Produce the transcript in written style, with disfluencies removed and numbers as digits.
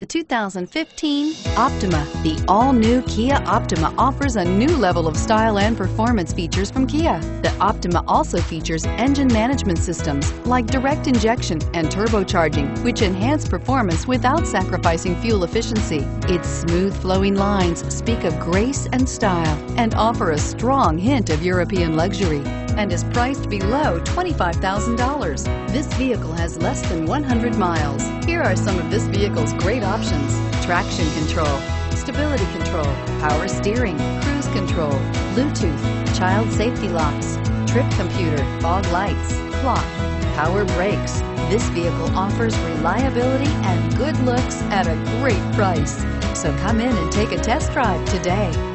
The 2015 Optima. The all-new Kia Optima offers a new level of style and performance features from Kia. The Optima also features engine management systems like direct injection and turbocharging, which enhance performance without sacrificing fuel efficiency. Its smooth flowing lines speak of grace and style and offer a strong hint of European luxury, and is priced below $25,000. This vehicle has less than 100 miles. Here are some of this vehicle's great options: traction control, stability control, power steering, cruise control, Bluetooth, child safety locks, trip computer, fog lights, clock, power brakes. This vehicle offers reliability and good looks at a great price. So come in and take a test drive today.